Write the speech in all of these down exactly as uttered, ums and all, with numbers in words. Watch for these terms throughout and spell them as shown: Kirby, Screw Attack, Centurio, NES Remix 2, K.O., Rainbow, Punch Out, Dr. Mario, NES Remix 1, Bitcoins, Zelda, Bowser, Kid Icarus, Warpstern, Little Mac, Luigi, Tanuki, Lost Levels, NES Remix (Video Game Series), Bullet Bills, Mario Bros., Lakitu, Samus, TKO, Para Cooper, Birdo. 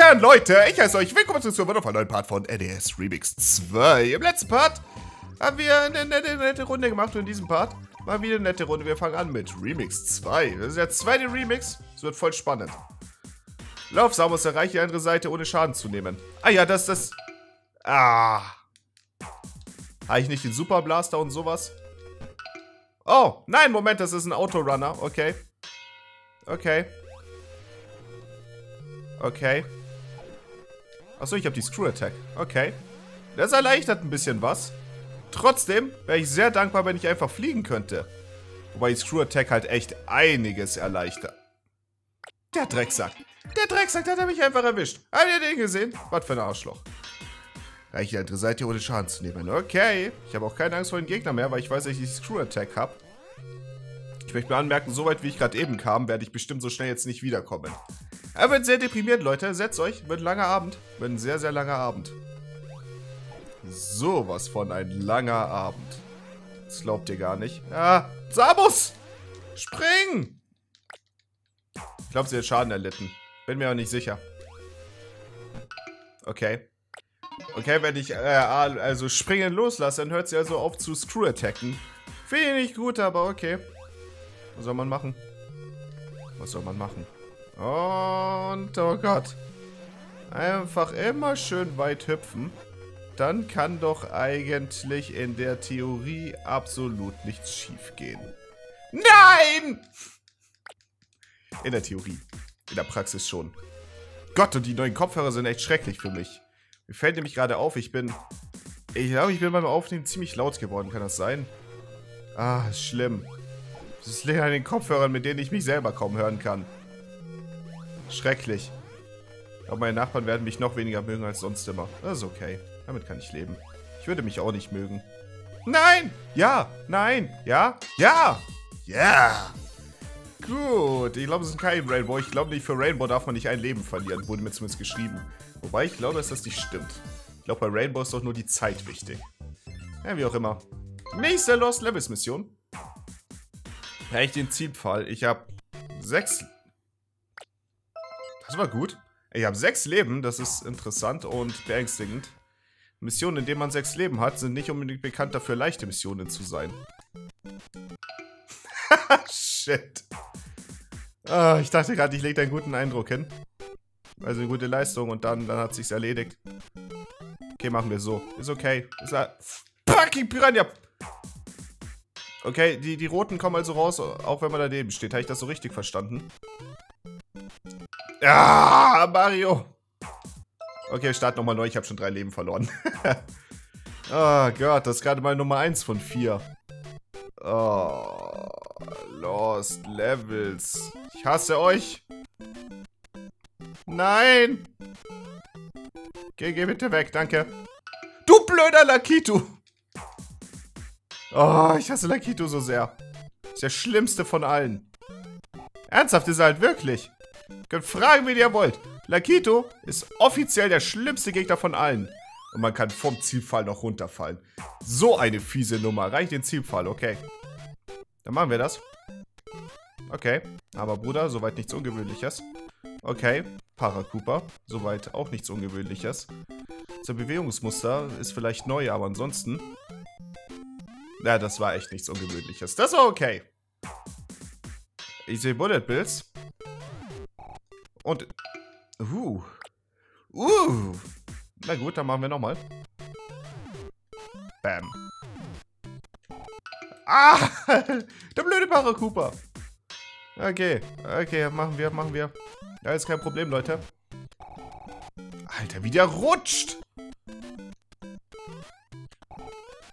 Hallöchen, Leute! Ich heiße euch. Willkommen zu einem neuen Part von N E S Remix zwei. Im letzten Part haben wir eine nette, nette Runde gemacht und in diesem Part mal wieder eine nette Runde. Wir fangen an mit Remix zwei. Das ist der zweite Remix. Das wird voll spannend. Lauf, Samus, erreiche die andere Seite, ohne Schaden zu nehmen. Ah ja, das, das... Ah. Habe ich nicht den Super Blaster und sowas? Oh, nein, Moment, das ist ein Autorunner. Okay. Okay. Okay. Achso, ich habe die Screw Attack. Okay. Das erleichtert ein bisschen was. Trotzdem wäre ich sehr dankbar, wenn ich einfach fliegen könnte. Wobei die Screw Attack halt echt einiges erleichtert. Der Drecksack. Der Drecksack, der hat mich einfach erwischt. Habt ihr den gesehen? Was für ein Arschloch. Reicht die andere Seite, ohne Schaden zu nehmen. Okay. Ich habe auch keine Angst vor den Gegnern mehr, weil ich weiß, dass ich die Screw Attack habe. Ich möchte mir anmerken, soweit wie ich gerade eben kam, werde ich bestimmt so schnell jetzt nicht wiederkommen. Er wird sehr deprimiert, Leute. Setzt euch. Wird ein langer Abend. Wird ein sehr, sehr langer Abend. Sowas von ein langer Abend. Das glaubt ihr gar nicht. Ah, Samus! Spring! Ich glaube, sie hat Schaden erlitten. Bin mir aber nicht sicher. Okay. Okay, wenn ich äh, also springen loslasse, dann hört sie also auf zu Screw-Attacken. Finde ich nicht gut, aber okay. Was soll man machen? Was soll man machen? Und, oh Gott. Einfach immer schön weit hüpfen. Dann kann doch eigentlich in der Theorie absolut nichts schief gehen. Nein! In der Theorie. In der Praxis schon. Gott, und die neuen Kopfhörer sind echt schrecklich für mich. Mir fällt nämlich gerade auf, ich bin... Ich glaube, ich bin beim Aufnehmen ziemlich laut geworden. Kann das sein? Ah, schlimm. Das liegt an den Kopfhörern, mit denen ich mich selber kaum hören kann. Schrecklich. Aber meine Nachbarn werden mich noch weniger mögen als sonst immer. Das ist okay. Damit kann ich leben. Ich würde mich auch nicht mögen. Nein! Ja! Nein! Ja! Ja! Ja! Gut. Ich glaube, es ist kein Rainbow. Ich glaube nicht, für Rainbow darf man nicht ein Leben verlieren. Wurde mir zumindest geschrieben. Wobei ich glaube, dass das nicht stimmt. Ich glaube, bei Rainbow ist doch nur die Zeit wichtig. Ja, wie auch immer. Nächste Lost Levels Mission. Hätte ich den Zielpfahl. Ich habe sechs... Das war gut. Ich habe sechs Leben, das ist interessant und beängstigend. Missionen, in denen man sechs Leben hat, sind nicht unbedingt bekannt dafür, leichte Missionen zu sein. Shit. Ah, ich dachte gerade, ich lege da einen guten Eindruck hin. Also eine gute Leistung und dann, dann hat sich's erledigt. Okay, machen wir so. Ist okay. Ist a fucking Piranha! Okay, die, die Roten kommen also raus, auch wenn man daneben steht. Habe ich das so richtig verstanden? Ah, Mario! Okay, start nochmal neu. Ich habe schon drei Leben verloren. Oh Gott, das ist gerade mal Nummer eins von vier. Oh, Lost Levels. Ich hasse euch. Nein! Geh, geh bitte weg, danke. Du blöder Lakitu! Oh, ich hasse Lakitu so sehr. Ist der schlimmste von allen. Ernsthaft ist er halt wirklich. Ihr könnt fragen, wie ihr wollt. Lakitu ist offiziell der schlimmste Gegner von allen. Und man kann vom Zielpfahl noch runterfallen. So eine fiese Nummer. Reicht den Zielpfahl, okay. Dann machen wir das. Okay. Aber Bruder, soweit nichts Ungewöhnliches. Okay. Para Cooper. Soweit auch nichts Ungewöhnliches. Unser Bewegungsmuster ist vielleicht neu, aber ansonsten... Na, ja, das war echt nichts Ungewöhnliches. Das war okay. Ich sehe Bullet Bills. Und... Uh. Uh. Na gut, dann machen wir nochmal. Bam. Ah! Der blöde Para Cooper. Okay. Okay, machen wir, machen wir. Ja, ist kein Problem, Leute. Alter, wie der rutscht!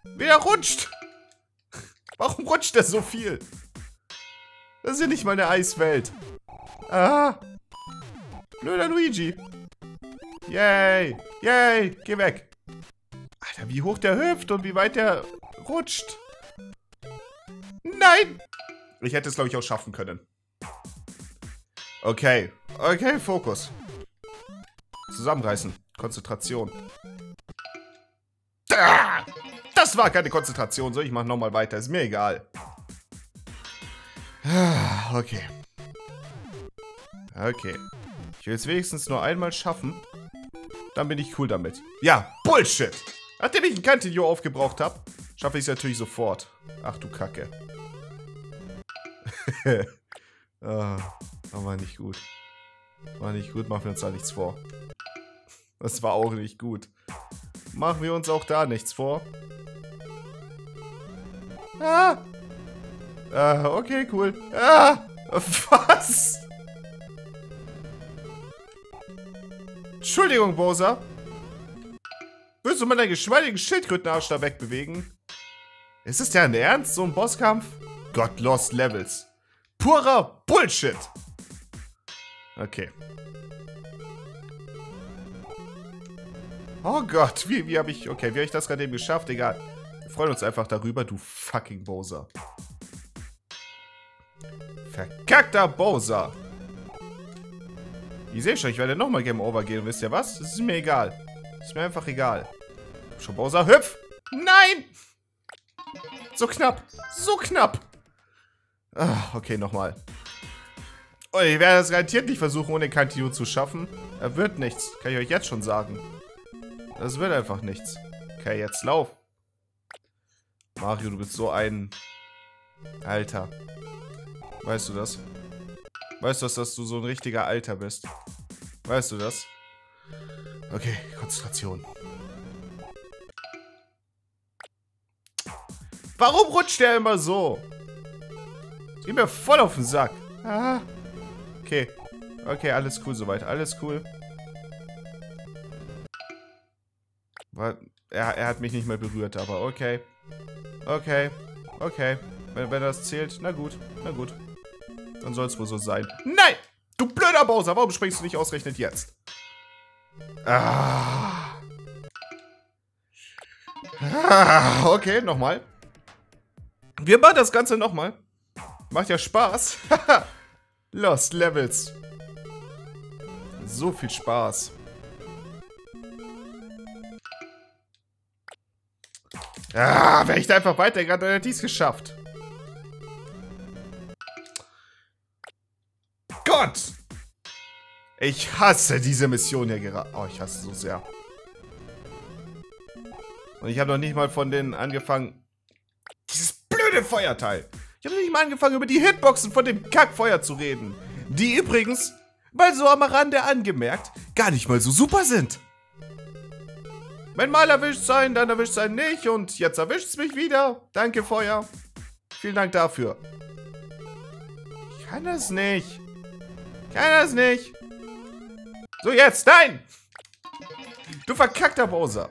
Wie der rutscht! Warum rutscht der so viel? Das ist ja nicht mal eine Eiswelt. Ah! Blöder Luigi. Yay. Yay. Geh weg. Alter, wie hoch der hüpft und wie weit der rutscht. Nein. Ich hätte es, glaube ich, auch schaffen können. Okay. Okay, Fokus. Zusammenreißen. Konzentration. Das war keine Konzentration. So, ich mache nochmal weiter. Ist mir egal. Okay. Okay. Ich will es wenigstens nur einmal schaffen. Dann bin ich cool damit. Ja, Bullshit! Nachdem ich ein Centurio aufgebraucht habe, schaffe ich es natürlich sofort. Ach du Kacke. Ah, war nicht gut. War nicht gut, machen wir uns da nichts vor. Das war auch nicht gut. Machen wir uns auch da nichts vor. Ah! Ah, okay, cool. Ah! Was? Entschuldigung, Bowser. Willst du mal deinen geschmeidigen Schildkrötenarsch da wegbewegen? Ist das ja ein Ernst, so ein Bosskampf? Gott, Lost Levels. Purer Bullshit. Okay. Oh Gott, wie, wie habe ich... Okay, wie habe ich das gerade eben geschafft? Egal. Wir freuen uns einfach darüber, du fucking Bowser. Verkackter Bowser. Ihr seht schon, ich werde nochmal Game Over gehen. Und wisst ihr was? Das ist mir egal. Das ist mir einfach egal. Schon Bowser, hüpf! Nein! So knapp. So knapp. Ah, okay, nochmal. Oh, ich werde das garantiert nicht versuchen, ohne Centurio zu schaffen. Er wird nichts. Kann ich euch jetzt schon sagen. Das wird einfach nichts. Okay, jetzt lauf. Mario, du bist so ein... Alter. Weißt du das? Weißt du, dass du so ein richtiger Alter bist? Weißt du das? Okay, Konzentration. Warum rutscht der immer so? Geht mir voll auf den Sack. Ah. Okay. Okay, alles cool soweit. Alles cool. Er, er hat mich nicht mehr berührt, aber okay. Okay. Okay. Wenn, wenn das zählt, na gut. Na gut. Dann soll es wohl so sein. Nein! Du blöder Bowser, warum springst du nicht ausgerechnet jetzt? Ah. Ah, okay, nochmal. Wir machen das Ganze nochmal. Macht ja Spaß. Lost Levels. So viel Spaß. Ah, wäre ich da einfach weitergegangen, dann hätte ich es geschafft. Gott! Ich hasse diese Mission hier gerade. Oh, ich hasse so sehr. Und ich habe noch nicht mal von denen angefangen... Dieses blöde Feuerteil! Ich habe noch nicht mal angefangen, über die Hitboxen von dem Kackfeuer zu reden. Die übrigens, mal so am Rande angemerkt, gar nicht mal so super sind. Wenn mal erwischt sein, dann erwischt sein nicht. Und jetzt erwischt es mich wieder. Danke, Feuer. Vielen Dank dafür. Ich kann das nicht. Ich kann das nicht. So, jetzt. Nein! Du verkackter Bowser.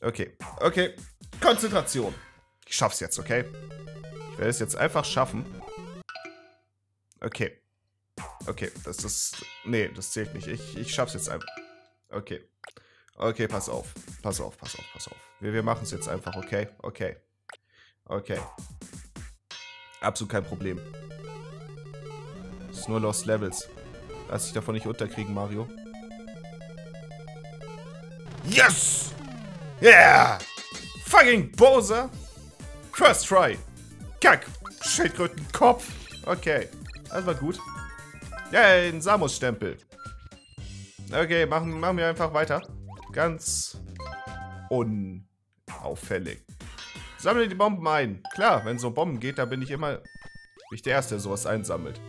Okay. Okay. Konzentration. Ich schaff's jetzt, okay? Ich werde es jetzt einfach schaffen. Okay. Okay, das ist... Nee, das zählt nicht. Ich, ich schaff's jetzt einfach. Okay. Okay, pass auf. Pass auf, pass auf, pass auf. Wir, wir machen es jetzt einfach, okay? Okay. Okay. Absolut kein Problem. Das ist nur Lost Levels. Lass dich davon nicht unterkriegen, Mario. Yes! Yeah! Fucking Bowser! First try! Kack! Schildkrötenkopf! Okay. Das war gut. Yay, ein Samus-Stempel. Okay, machen, machen wir einfach weiter. Ganz unauffällig. Sammle die Bomben ein. Klar, wenn es um Bomben geht, da bin ich immer nicht der Erste, der sowas einsammelt.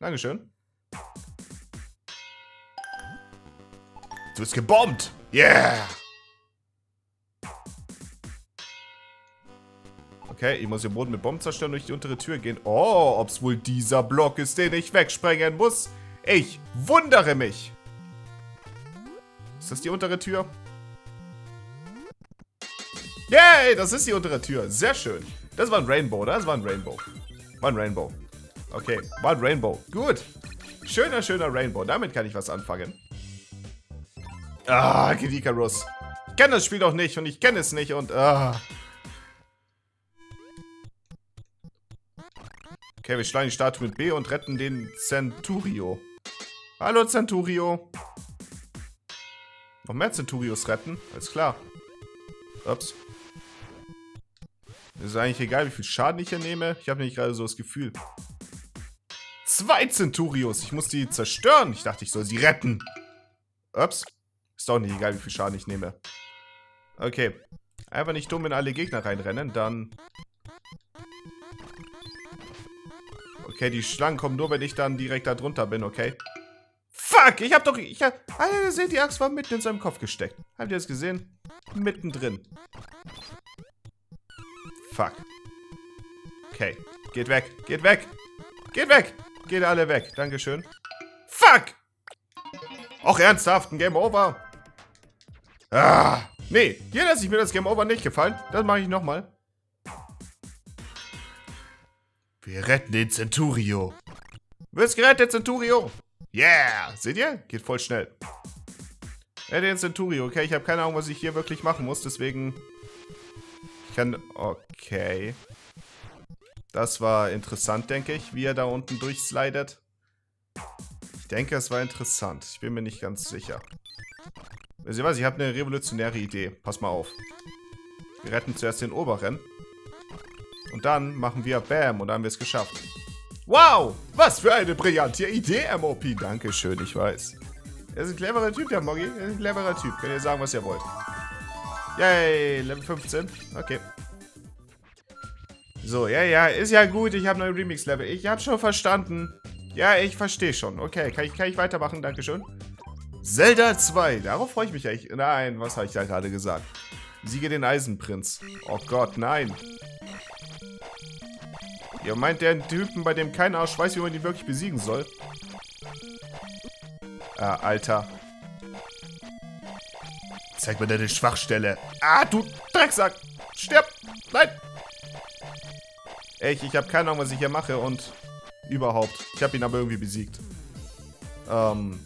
Dankeschön. Du bist gebombt! Yeah! Okay, ich muss den Boden mit Bomben zerstören und durch die untere Tür gehen. Oh, ob's wohl dieser Block ist, den ich wegsprengen muss. Ich wundere mich. Ist das die untere Tür? Yay, das ist die untere Tür. Sehr schön. Das war ein Rainbow, oder? Das war ein Rainbow. War ein Rainbow. Okay, war ein Rainbow. Gut. Schöner, schöner Rainbow. Damit kann ich was anfangen. Ah, Kid Icarus. Ich kenne das Spiel doch nicht und ich kenne es nicht und... Ah. Okay, wir schlagen die Statue mit B und retten den Centurio. Hallo, Centurio. Noch mehr Centurios retten? Alles klar. Ups. Ist eigentlich egal, wie viel Schaden ich hier nehme. Ich habe nämlich gerade so das Gefühl. zwei Centurios. Ich muss die zerstören. Ich dachte, ich soll sie retten. Ups. Ist doch nicht egal, wie viel Schaden ich nehme. Okay. Einfach nicht dumm in alle Gegner reinrennen, dann... Okay, die Schlangen kommen nur, wenn ich dann direkt da drunter bin, okay? Fuck, ich hab doch... Ich hab, Alter, seht, die Axt war mitten in seinem Kopf gesteckt. Habt ihr das gesehen? Mittendrin. Fuck. Okay, geht weg, geht weg, geht weg. Geht alle weg, dankeschön. Fuck! Auch ernsthaft, ein Game Over. Ah, nee, hier lasse ich mir das Game Over nicht gefallen. Das mache ich nochmal. Wir retten den Centurio. Wirst gerettet, Centurio. Yeah, seht ihr? Geht voll schnell. Rette den Centurio, okay? Ich habe keine Ahnung, was ich hier wirklich machen muss, deswegen... Ich kann... Okay. Das war interessant, denke ich, wie er da unten durchslidet. Ich denke, es war interessant. Ich bin mir nicht ganz sicher. Wisst ihr was? Ich habe eine revolutionäre Idee. Pass mal auf. Wir retten zuerst den oberen. Und dann machen wir Bam und dann haben wir es geschafft. Wow! Was für eine brillante Idee, M O P. Dankeschön, ich weiß. Er ist ein cleverer Typ, der Moggy. Er ist ein cleverer Typ. Könnt ihr sagen, was ihr wollt. Yay! Level fünfzehn. Okay. So, ja, ja. Ist ja gut. Ich habe neue Remix-Level. Ich habe schon verstanden. Ja, ich verstehe schon. Okay, kann ich, kann ich weitermachen? Dankeschön. Zelda zwei. Darauf freue ich mich eigentlich. Nein, was habe ich da gerade gesagt? Siege den Eisenprinz. Oh Gott, nein. Ihr meint den Typen, bei dem kein Arsch weiß, wie man ihn wirklich besiegen soll? Ah, Alter. Zeig mir deine Schwachstelle. Ah, du Drecksack. Stirb. Nein. Echt, ich habe keine Ahnung, was ich hier mache und... Überhaupt. Ich habe ihn aber irgendwie besiegt. Ähm.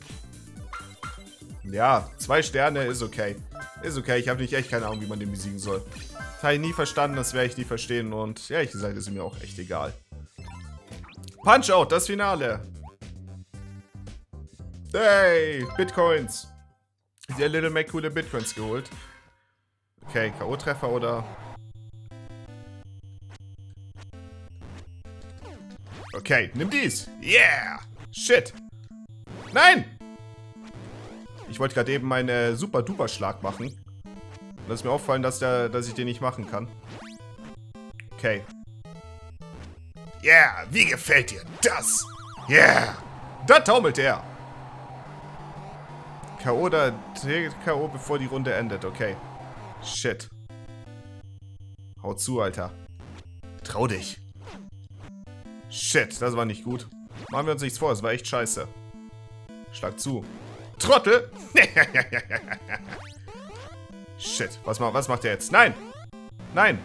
Ja, zwei Sterne ist okay. Ist okay, ich habe nicht echt keine Ahnung, wie man den besiegen soll. Das habe ich nie verstanden, das werde ich nie verstehen und ehrlich gesagt ist mir auch echt egal. Punch Out, das Finale. Hey, Bitcoins. Der Little Mac coole Bitcoins geholt. Okay, K O Treffer oder... Okay, nimm dies. Yeah. Shit. Nein. Ich wollte gerade eben meinen Super-Duper-Schlag machen. Und es ist mir aufgefallen, dass, der, dass ich den nicht machen kann. Okay. Yeah. Wie gefällt dir das? Yeah. Da taumelt er. K O oder T K O, bevor die Runde endet. Okay. Shit. Hau zu, Alter. Trau dich. Shit, das war nicht gut. Machen wir uns nichts vor, es war echt scheiße. Schlag zu. Trottel! Shit, was, was macht der jetzt? Nein! Nein!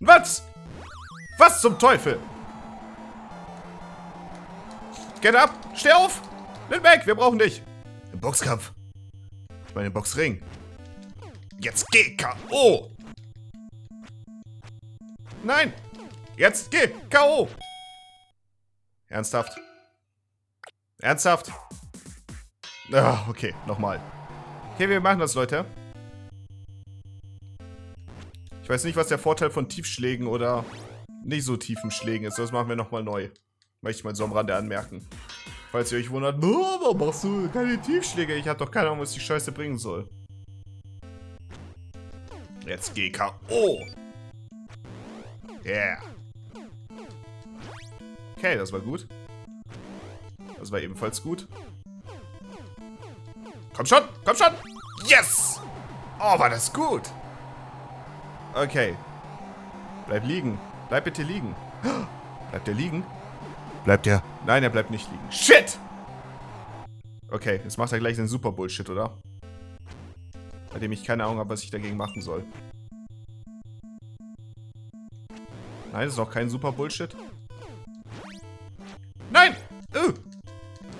Was? Was zum Teufel? Get up! Steh auf! Nimm weg, wir brauchen dich! Im Boxkampf. Ich meine, im Boxring. Jetzt geh K O! Nein! Jetzt geh! K O! Ernsthaft? Ernsthaft? Ah, okay, nochmal. Okay, wir machen das, Leute. Ich weiß nicht, was der Vorteil von Tiefschlägen oder nicht so tiefen Schlägen ist. Das machen wir nochmal neu. Möchte ich mal so am Rande anmerken. Falls ihr euch wundert, warum machst du keine Tiefschläge? Ich hab doch keine Ahnung, was die Scheiße bringen soll. Jetzt geh K O! Yeah! Okay, das war gut. Das war ebenfalls gut. Komm schon, komm schon! Yes! Oh, war das gut! Okay. Bleib liegen. Bleib bitte liegen. Bleibt er liegen? Bleibt er? Nein, er bleibt nicht liegen. Shit! Okay, jetzt macht er gleich den Super Bullshit, oder? Bei dem ich keine Ahnung habe, was ich dagegen machen soll. Nein, das ist noch kein Super Bullshit. Nein! Uh.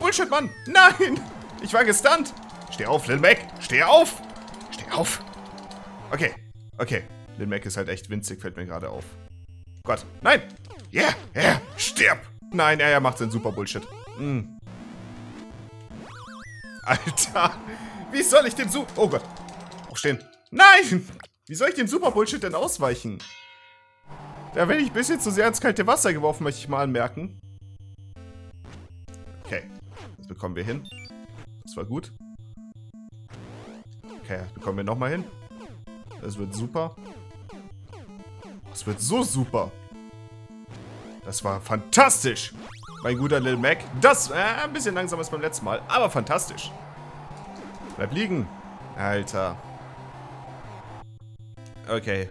Bullshit, Mann! Nein! Ich war gestunt! Steh auf, Little Mac! Steh auf! Steh auf! Okay, okay. Little Mac ist halt echt winzig, fällt mir gerade auf. Gott, nein! Yeah! Yeah! Stirb! Nein, er macht seinen Super Bullshit. Mm. Alter! Wie soll ich dem Super... Oh Gott! Aufstehen! Nein! Wie soll ich dem Super Bullshit denn ausweichen? Da bin ich ein bisschen zu sehr ins kalte Wasser geworfen, möchte ich mal anmerken. bekommen wir hin. Das war gut. Okay, das bekommen wir nochmal hin. Das wird super. Das wird so super. Das war fantastisch. Mein guter Little Mac. Das äh, ein bisschen langsamer als beim letzten Mal, aber fantastisch. Bleib liegen. Alter. Okay.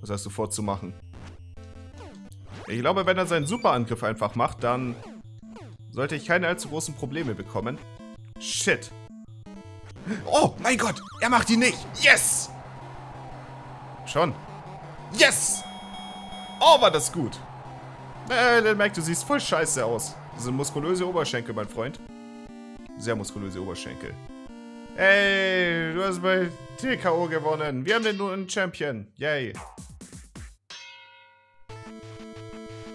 Was hast du vor zu machen? Ich glaube, wenn er seinen Superangriff einfach macht, dann sollte ich keine allzu großen Probleme bekommen. Shit. Oh, mein Gott. Er macht ihn nicht. Yes. Schon. Yes. Oh, war das gut. Äh, Little Mac, du siehst voll scheiße aus. Das sind muskulöse Oberschenkel, mein Freund. Sehr muskulöse Oberschenkel. Ey, du hast bei T K O gewonnen. Wir haben den neuen Champion. Yay.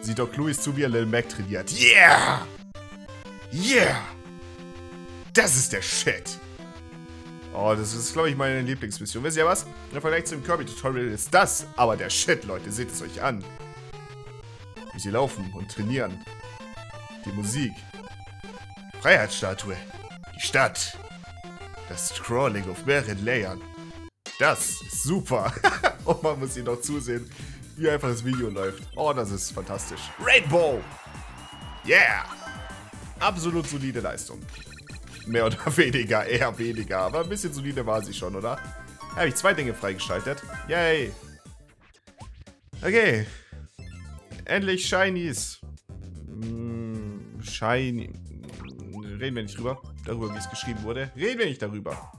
Sieht doch Louis zu, wie er Little Mac trainiert. Yeah! Yeah! Das ist der Shit. Oh, das ist, glaube ich, meine Lieblingsmission. Wisst ihr was? Im Vergleich zum Kirby-Tutorial ist das aber der Shit, Leute. Seht es euch an. Wie sie laufen und trainieren. Die Musik. Freiheitsstatue. Die Stadt. Das Scrolling auf mehreren Layern. Das ist super. Und man muss ihn noch zusehen, wie einfach das Video läuft. Oh, das ist fantastisch. Rainbow! Yeah! Absolut solide Leistung. Mehr oder weniger, eher weniger. Aber ein bisschen solide war sie schon, oder? Da habe ich zwei Dinge freigeschaltet. Yay! Okay. Endlich Shinies. Hm, Shiny. Reden wir nicht drüber. Darüber, wie es geschrieben wurde. Reden wir nicht darüber.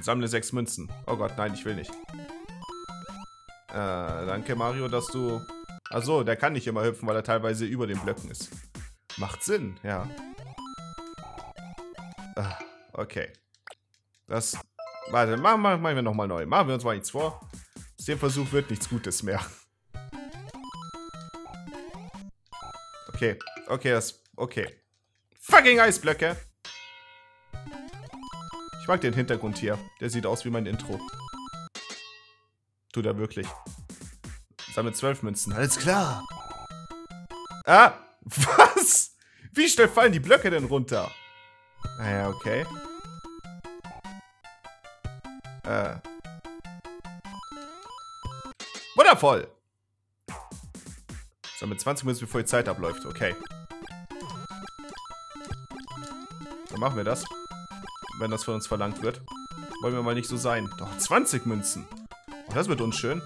Sammle sechs Münzen. Oh Gott, nein, ich will nicht. Äh, danke Mario, dass du... Achso, der kann nicht immer hüpfen, weil er teilweise über den Blöcken ist. Macht Sinn, ja. Ah, okay. Das... Warte, machen, machen wir nochmal neu. Machen wir uns mal nichts vor. Aus dem Versuch wird nichts Gutes mehr. Okay, okay, das... Okay. Fucking Eisblöcke! Ich mag den Hintergrund hier. Der sieht aus wie mein Intro. Tut er wirklich. Sammle zwölf Münzen. Alles klar. Ah! Was? Wie schnell fallen die Blöcke denn runter? Naja, okay. Äh. Wundervoll! Sammle zwanzig Münzen, bevor die Zeit abläuft. Okay. Machen wir das, wenn das von uns verlangt wird. Wollen wir mal nicht so sein. Doch, zwanzig Münzen. Oh, das wird unschön.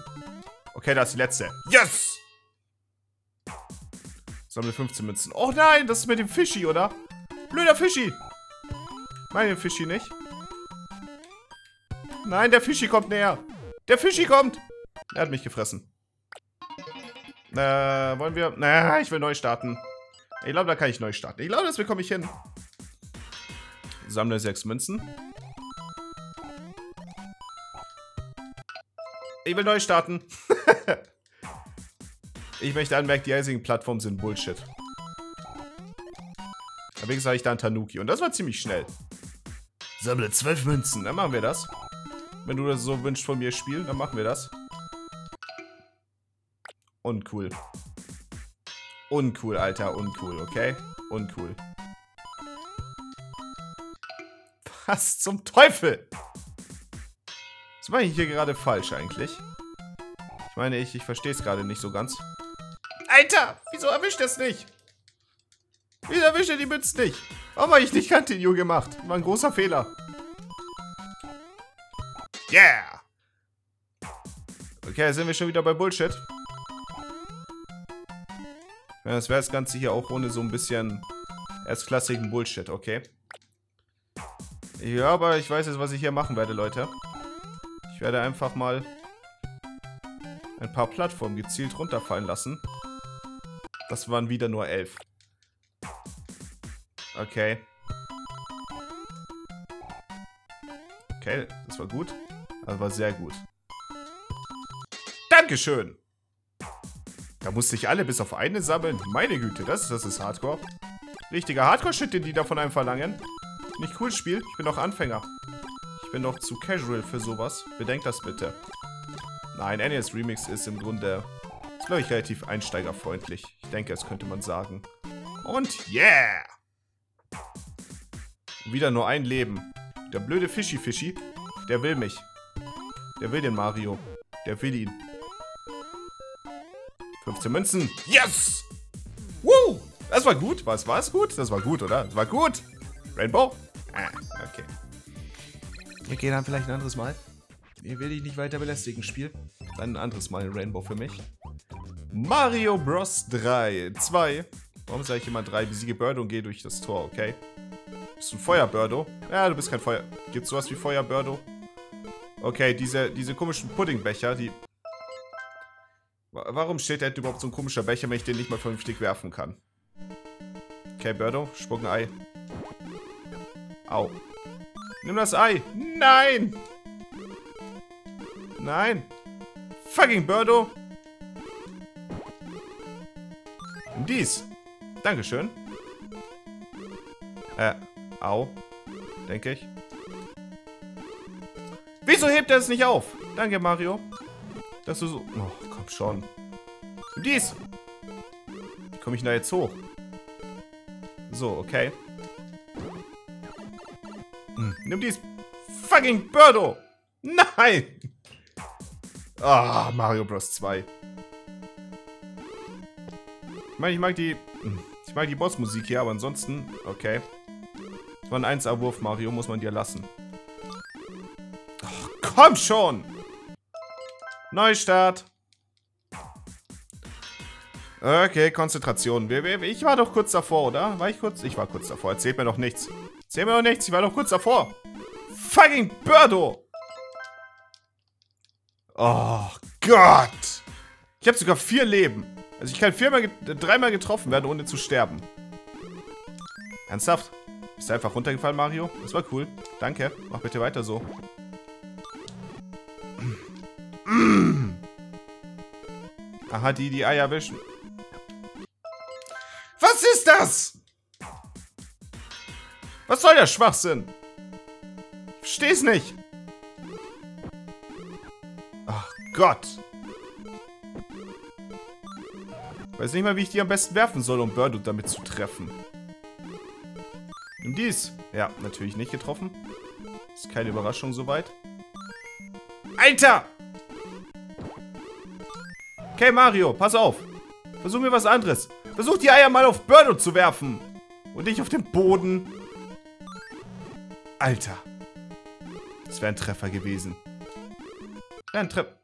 Okay, da ist die letzte. Yes! Sammle fünfzehn Münzen. Oh nein, das ist mit dem Fischi, oder? Blöder Fischi! Nein, den Fischi nicht. Nein, der Fischi kommt näher. Der Fischi kommt! Er hat mich gefressen. Äh, wollen wir... Na, ich will neu starten. Ich glaube, da kann ich neu starten. Ich glaube, das bekomme ich hin. Sammle sechs Münzen. Ich will neu starten. Ich möchte anmerken, die eisigen Plattformen sind Bullshit. Aber wenigstens habe ich da einen Tanuki. Und das war ziemlich schnell. Sammle zwölf Münzen. Dann machen wir das. Wenn du das so wünschst von mir spielen, dann machen wir das. Uncool. Uncool, Alter. Uncool, okay? Uncool. Was zum Teufel? Was mache ich hier gerade falsch eigentlich? Ich meine, ich, ich verstehe es gerade nicht so ganz. Alter, wieso erwischt er es nicht? Wieso erwischt er die Münzen nicht? Warum habe ich nicht Continue gemacht? War ein großer Fehler. Yeah! Okay, sind wir schon wieder bei Bullshit. Ja, das wäre das Ganze hier auch ohne so ein bisschen erstklassigen Bullshit, okay? Ja, aber ich weiß jetzt, was ich hier machen werde, Leute. Ich werde einfach mal ein paar Plattformen gezielt runterfallen lassen. Das waren wieder nur elf. Okay. Okay, das war gut. Das war sehr gut. Dankeschön! Da musste ich alle bis auf eine sammeln. Meine Güte, das, das ist Hardcore. Richtiger Hardcore-Shit, den die da von einem verlangen. Nicht cool, Spiel. Ich bin noch Anfänger. Ich bin noch zu casual für sowas. Bedenkt das bitte. Nein, N E S Remix ist im Grunde, ist, glaube ich, relativ einsteigerfreundlich. Ich denke, das könnte man sagen. Und yeah! Wieder nur ein Leben. Der blöde Fischi-Fischi, der will mich. Der will den Mario. Der will ihn. fünfzehn Münzen. Yes! Woo! Das war gut. Was war es gut? Das war gut, oder? Das war gut. Rainbow? Ah, okay. Okay, dann vielleicht ein anderes Mal. Ich will dich nicht weiter belästigen, Spiel. Dann ein anderes Mal ein Rainbow für mich. Mario Bros. drei, zwei. Warum sage ich immer drei? Besiege Birdo und geh durch das Tor, okay? Bist du ein Feuer, Birdo? Ja, du bist kein Feuer. Gibt's sowas wie Feuer, Birdo? Okay, diese, diese komischen Puddingbecher, die... Warum steht da überhaupt so ein komischer Becher, wenn ich den nicht mal vernünftig werfen kann? Okay, Birdo, spuck ein Ei. Au. Nimm das Ei. Nein! Nein! Fucking Birdo! Nimm dies! Dankeschön. Äh, au. Denke ich. Wieso hebt er es nicht auf? Danke, Mario. Dass du so... Oh, komm schon. Nimm dies! Wie komme ich da jetzt hoch? So, okay. Hm. Nimm dies! Fucking Birdo! Nein! Ah, oh, Mario Bros. zwei. Ich meine, ich mag die... Ich mag die Bossmusik hier, aber ansonsten... Okay. Das war ein eins A-Wurf, Mario. Muss man dir lassen. Oh, komm schon! Neustart! Okay, Konzentration. Ich war doch kurz davor, oder? War ich kurz? Ich war kurz davor. Erzählt mir doch nichts. Erzählt mir doch nichts. Ich war doch kurz davor. Fucking Birdo! Oh Gott! Ich habe sogar vier Leben. Also ich kann viermal, get- dreimal getroffen werden, ohne zu sterben. Ernsthaft? Bist du einfach runtergefallen, Mario? Das war cool. Danke. Mach bitte weiter so. Mm. Aha, die die Eier wischen. Was ist das? Was soll der Schwachsinn? Ich versteh's nicht. Gott! Ich weiß nicht mal, wie ich die am besten werfen soll, um Birdo damit zu treffen. Nimm dies. Ja, natürlich nicht getroffen. Ist keine Überraschung soweit. Alter! Okay, Mario, pass auf. Versuch mir was anderes. Versuch die Eier mal auf Birdo zu werfen. Und nicht auf den Boden. Alter. Das wäre ein Treffer gewesen. Ein Treffer.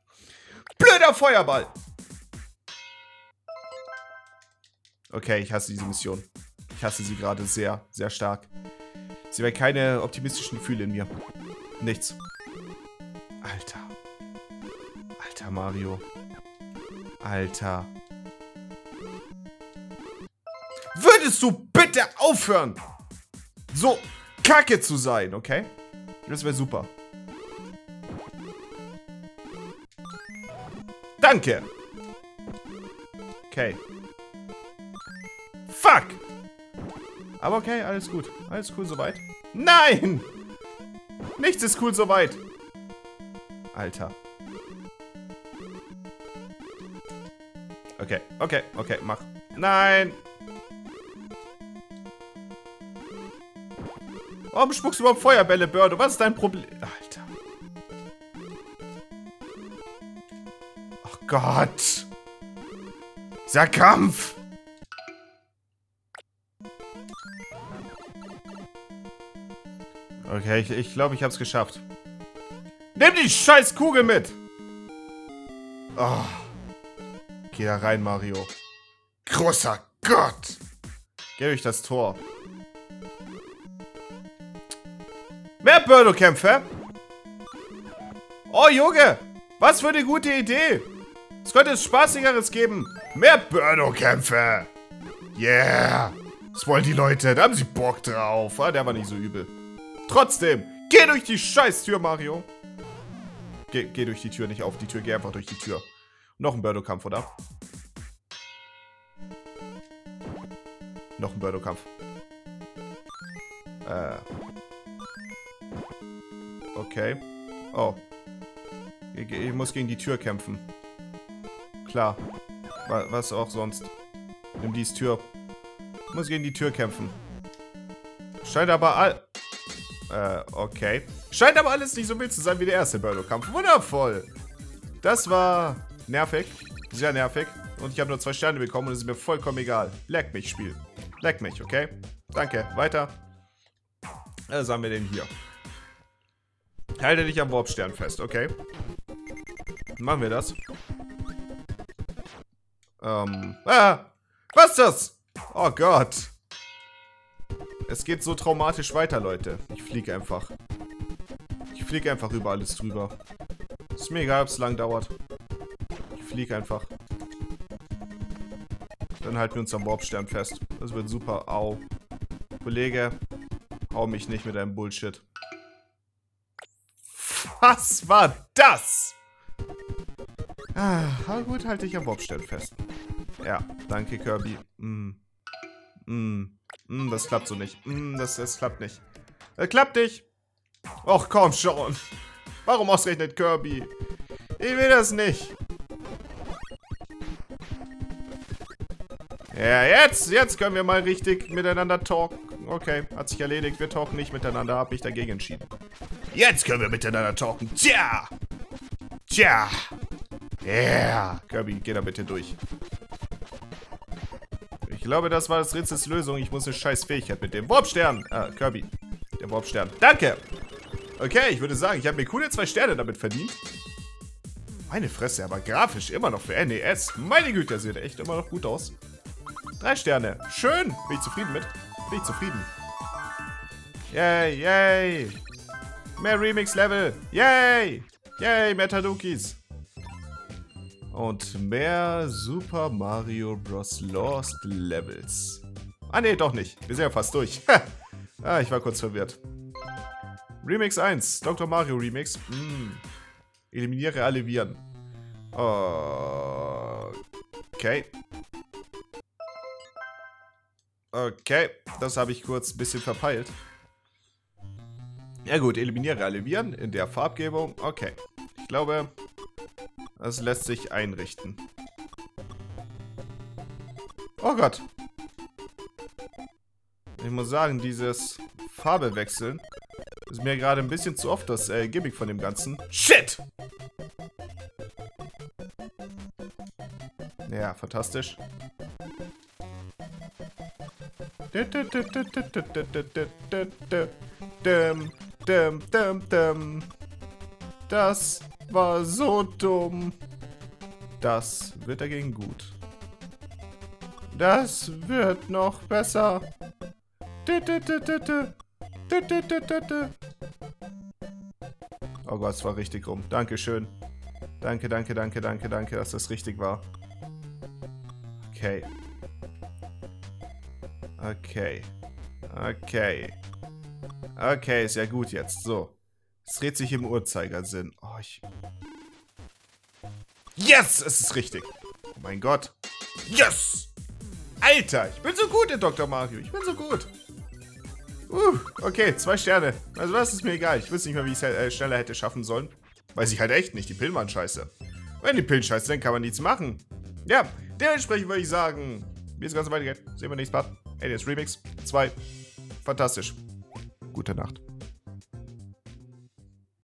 Blöder Feuerball! Okay, ich hasse diese Mission. Ich hasse sie gerade sehr, sehr stark. Sie wäre keine optimistischen Gefühle in mir. Nichts. Alter. Alter Mario. Alter. Würdest du bitte aufhören, so kacke zu sein, okay? Das wäre super. Danke! Okay. Fuck! Aber okay, alles gut. Alles cool soweit. Nein! Nichts ist cool soweit! Alter. Okay, okay, okay, mach. Nein! Warum spuckst du überhaupt Feuerbälle, Birdo? Was ist dein Problem? Alter. Gott! Dieser Kampf! Okay, ich, ich glaube, ich hab's geschafft. Nimm die scheiß Kugel mit! Oh. Geh da rein, Mario. Großer Gott! Geh durch das Tor. Mehr Birdo-Kämpfe! Oh, Junge! Was für eine gute Idee! Es könnte es Spaßigeres geben. Mehr Birdo-Kämpfe. Yeah. Das wollen die Leute. Da haben sie Bock drauf. Der war nicht so übel. Trotzdem. Geh durch die Scheißtür, Mario. Geh, geh durch die Tür, nicht auf die Tür. Geh einfach durch die Tür. Noch ein Birdo-Kampf, oder? Noch ein Birdo-Kampf. Äh. Okay. Oh. Ich, ich muss gegen die Tür kämpfen. Klar. Was auch sonst. Nimm dies Tür. Ich muss gegen die Tür kämpfen. Scheint aber all... Äh, okay. Scheint aber alles nicht so wild zu sein wie der erste Birdo-Kampf. Wundervoll. Das war nervig. Sehr nervig. Und ich habe nur zwei Sterne bekommen und es ist mir vollkommen egal. Leck mich, Spiel. Leck mich, okay? Danke. Weiter. Was haben wir denn hier? Halte dich am Warpstern fest, okay? Machen wir das. Ähm. Ah! Was ist das? Oh Gott. Es geht so traumatisch weiter, Leute. Ich fliege einfach. Ich fliege einfach über alles drüber. Ist mir egal, ob es lang dauert. Ich fliege einfach. Dann halten wir uns am Warpstern fest. Das wird super. Au. Kollege, hau mich nicht mit deinem Bullshit. Was war das? Ah, gut, halte ich am Warpstern fest. Ja, danke, Kirby. Mm. Mm. Mm, das klappt so nicht. Mm, das, das klappt nicht. Das klappt nicht. Och, komm schon. Warum ausgerechnet Kirby? Ich will das nicht. Ja, jetzt, jetzt können wir mal richtig miteinander talken. Okay, hat sich erledigt. Wir talken nicht miteinander. Hab mich dagegen entschieden. Jetzt können wir miteinander talken. Tja. Tja. Ja. Yeah. Kirby, geh da bitte durch. Ich glaube, das war das Rätsels Lösung. Ich muss eine scheiß Fähigkeit mit dem Warpstern. Ah, Kirby. Der Warpstern. Danke. Okay, ich würde sagen, ich habe mir coole zwei Sterne damit verdient. Meine Fresse, aber grafisch immer noch für N E S. Meine Güte, das sieht echt immer noch gut aus. Drei Sterne. Schön. Bin ich zufrieden mit? Bin ich zufrieden. Yay, yay. Mehr Remix-Level. Yay. Yay, mehr Tadukis. Und mehr Super Mario Bros. Lost Levels. Ah, ne, doch nicht. Wir sind ja fast durch. Ah, ich war kurz verwirrt. Remix eins. Doktor Mario Remix. Mm. Eliminiere alle Viren. Okay. Okay, das habe ich kurz ein bisschen verpeilt. Ja gut, eliminiere alle Viren in der Farbgebung. Okay. Ich glaube... Das lässt sich einrichten. Oh Gott. Ich muss sagen, dieses Farbe wechseln ist mir gerade ein bisschen zu oft das äh, Gimmick von dem Ganzen. Shit! Ja, fantastisch. Das... war so dumm. Das wird dagegen gut. Das wird noch besser. Oh Gott, es war richtig rum. Dankeschön. Danke, danke, danke, danke, danke, dass das richtig war. Okay. Okay. Okay. Okay, ist ja gut jetzt. So. Es dreht sich im Uhrzeigersinn. Oh, ich... Yes! Es ist richtig. Oh mein Gott. Yes! Alter, ich bin so gut in Doktor Mario. Ich bin so gut. Uh, okay, zwei Sterne. Also was ist mir egal. Ich wüsste nicht mehr, wie ich es äh, schneller hätte schaffen sollen. Weiß ich halt echt nicht. Die Pillen waren scheiße. Wenn die Pillen scheiße, dann kann man nichts machen. Ja, dementsprechend würde ich sagen, wie es ganz weitergeht, sehen wir nächstes Part. N E S Remix zwei. Fantastisch. Gute Nacht.